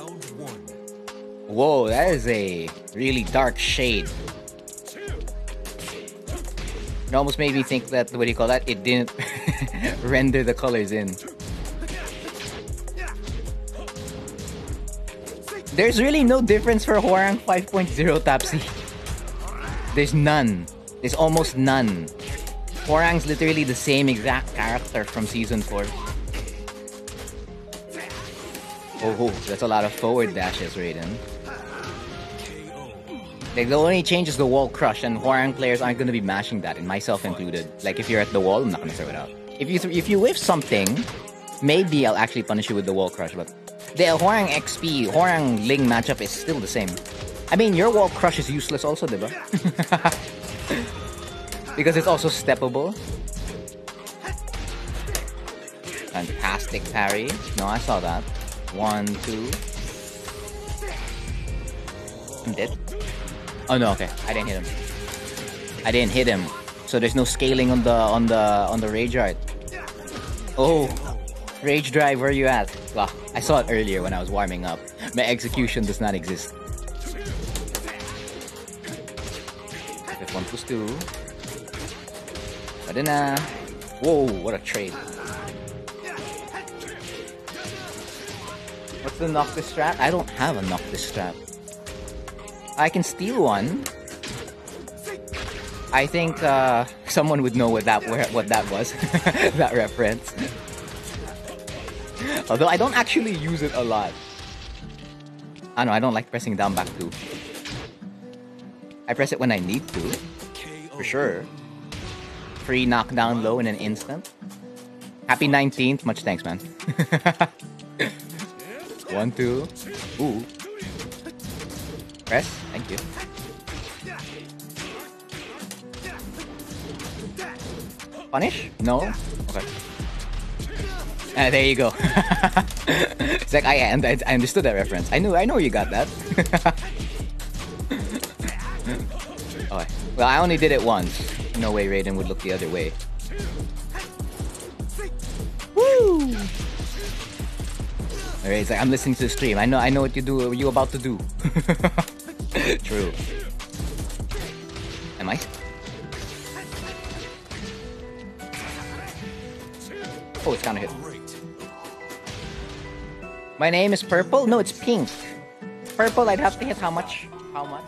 Round one. Whoa, that is a really dark shade. It almost made me think that, what do you call that? It didn't render the colors in. There's really no difference for Hwoarang 5.0 Tapsy. There's none. There's almost none. Hwoarang's literally the same exact character from Season 4. Oh, that's a lot of forward dashes, Raiden. Like, the only change is the wall crush, and Hwoarang players aren't going to be mashing that, and myself included. Like, if you're at the wall, I'm not going to throw it out. If you whiff something, maybe I'll actually punish you with the wall crush, but the Hwoarang XP, Hwoarang Ling matchup is still the same. I mean, your wall crush is useless also, diba? Because it's also steppable. Fantastic parry. No, I saw that. 1, 2. I'm dead. Oh no, okay. I didn't hit him. I didn't hit him. So there's no scaling on the rage art. Oh, rage drive, where you at? Well, I saw it earlier when I was warming up. My execution does not exist. If 1 plus 2. Badana. Whoa, what a trade. What's the Noctis strat? I don't have a Noctis strat. I can steal one. I think someone would know what that was. That reference. Although I don't actually use it a lot. I know I don't like pressing down back 2. I press it when I need to, for sure. Free knockdown low in an instant. Happy 19th. Much thanks, man. 1, 2. Ooh. Press. Thank you. Punish? No? Okay. There you go. It's like, I understood that reference. I know you got that. Okay. Well, I only did it once. No way Raiden would look the other way. Woo! Alright, it's like, I'm listening to the stream. I know what you do. What you about to do? True. Am I? Oh, it's counter hit. My name is Purple? No, it's Pink. Purple, I'd have to hit how much? How much?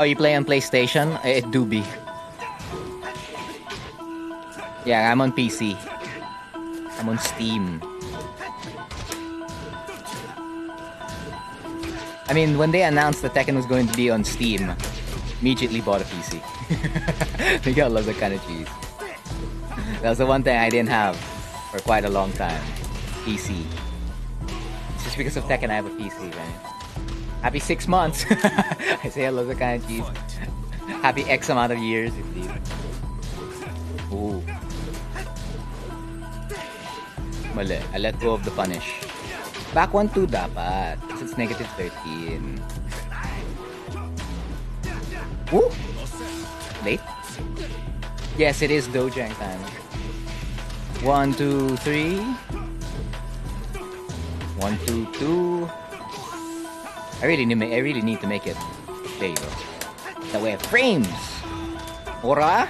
Oh, you play on PlayStation? It do be. Yeah, I'm on PC. I'm on Steam. I mean, when they announced that Tekken was going to be on Steam, immediately bought a PC. You gotta love that kind of cheese. That was the one thing I didn't have for quite a long time. PC. It's just because of Tekken I have a PC, man. Happy 6 months! I say I love the kind of cheese. Happy X amount of years, indeed. Ooh. Mali. I let go of the punish. Back 1-2 dapat. Because it's negative 13. Ooh! Late? Yes, it is Dojang time. 1, 2, 3. 1, 2, 2. I really need to make it. There you go. That way of frames! Ora?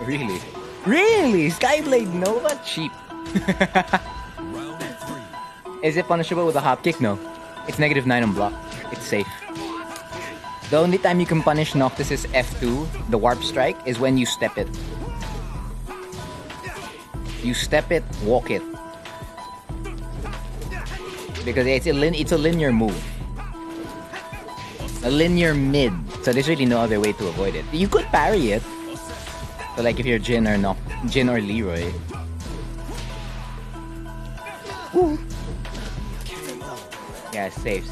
Really? Really? Skyblade Nova? Cheap. Is it punishable with a hop kick? No. It's -9 on block. It's safe. The only time you can punish Noctis' F2, the warp strike, is when you step it. You step it, walk it. Because it's a linear move. A linear mid, so there's really no other way to avoid it. You could parry it, so like if you're Jin or Leroy. Ooh. Yeah, safe.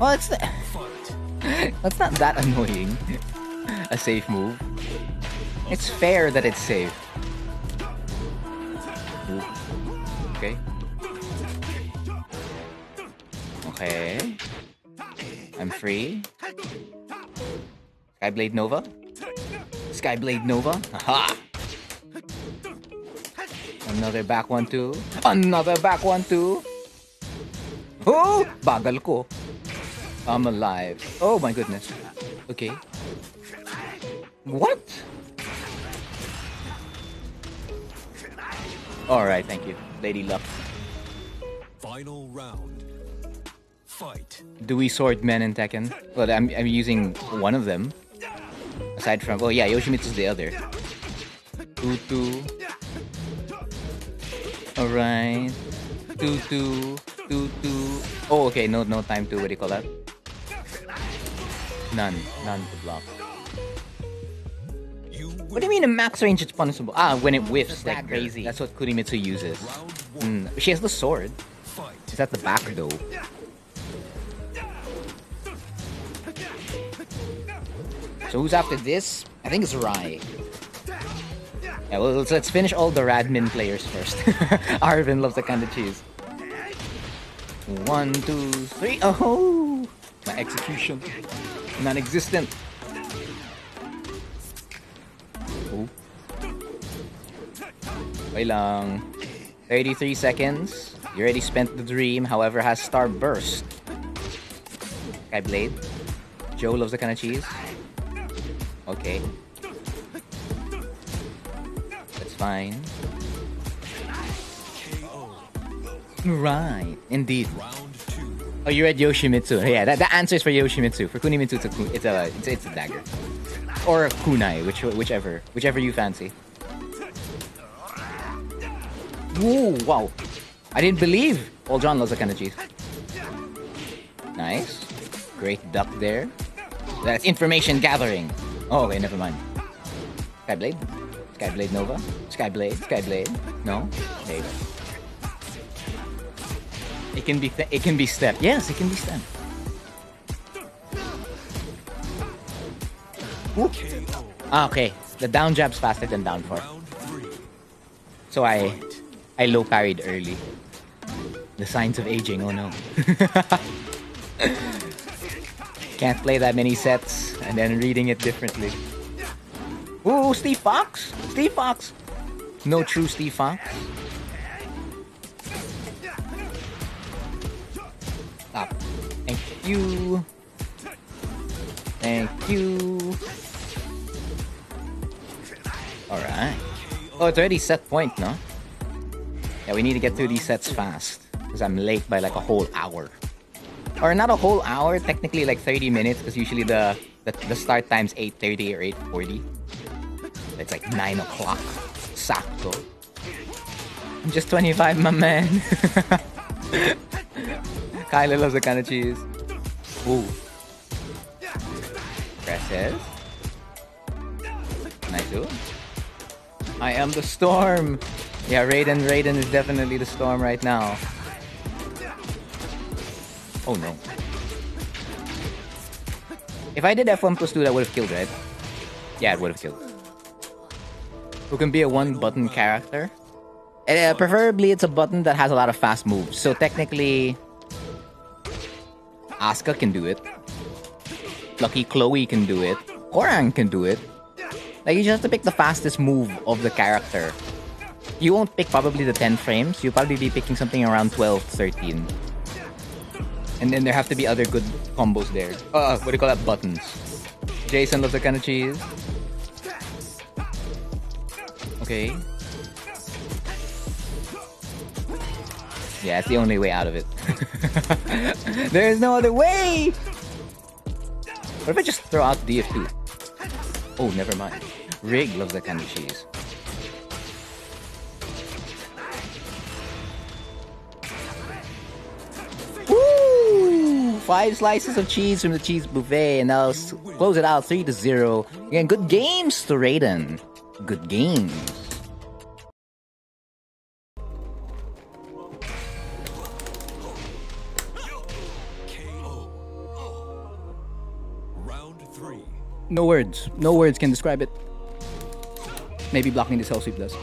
Well, it's that's not that annoying. A safe move. It's fair that it's safe. Ooh. Okay. Okay. I'm free. Skyblade Nova? Skyblade Nova? Aha! Another back one too. Another back one too. Oh, bagal ko. I'm alive. Oh my goodness. Okay. What? All right, thank you, Lady Luck. Final round. Fight. Do we sword men in Tekken? Well, I'm using one of them. Aside from, oh yeah, Yoshimitsu's the other. Tutu. All right. Tutu. Tutu. Oh, okay. No time to, what do you call that? None to block. What do you mean a max range? It's punishable. Ah, when it whiffs like crazy. That's what Kunimitsu uses. She has the sword. Is that the back though? So who's after this? I think it's Rai. Yeah, well, let's finish all the Radmin players first. Arvin loves that kind of cheese. 1, 2, 3. Oh, my execution, non-existent. Wait lang. 33 seconds. You already spent the dream, however, has Star Burst. Sky Blade. Joe loves the kind of cheese. Okay. That's fine. Right. Indeed. Oh, you read Yoshimitsu. Yeah, that answer is for Yoshimitsu. For Kunimitsu, it's a dagger. Or a kunai, whichever you fancy. Whoa, wow. I didn't believe. Well, John loves that kind of cheese. Nice. Great duck there. That's information gathering. Oh, okay, never mind. Skyblade. Skyblade Nova. Skyblade. Skyblade. No? There you go. It can be stepped. Yes, it can be stepped. Ah, okay. The down jab's faster than down four. So I low parried early. The signs of aging, oh no. Can't play that many sets and then reading it differently. Ooh, Steve Fox! Steve Fox! No true Steve Fox. Stop. Thank you. Thank you. Alright. Oh, it's already set point, no? Yeah, we need to get through these sets fast. Because I'm late by like a whole hour. Or not a whole hour, technically like 30 minutes. Because usually the start time's 8:30 or 8:40. It's like 9 o'clock. Sakto. I'm just 25, my man. Kyla loves the kind of cheese. Ooh. Presses. Nice too. I am the storm. Yeah, Raiden is definitely the storm right now. Oh no. If I did F1 plus 2, that would have killed, right? Yeah, it would have killed. Who can be a one-button character? Preferably, it's a button that has a lot of fast moves. So technically, Asuka can do it. Lucky Chloe can do it. Hwoarang can do it. Like, you just have to pick the fastest move of the character. You won't pick probably the 10 frames. You'll probably be picking something around 12, 13. And then there have to be other good combos there. What do you call that? Buttons. Jason loves that kind of cheese. Okay. Yeah, it's the only way out of it. There is no other way! What if I just throw out DF2? Oh, never mind. Rig loves that kind of cheese. Woo! 5 slices of cheese from the cheese buffet, and I'll close it out 3-0. Again, good games to Raiden. Good games. No words. No words can describe it. Maybe blocking this whole sweep does.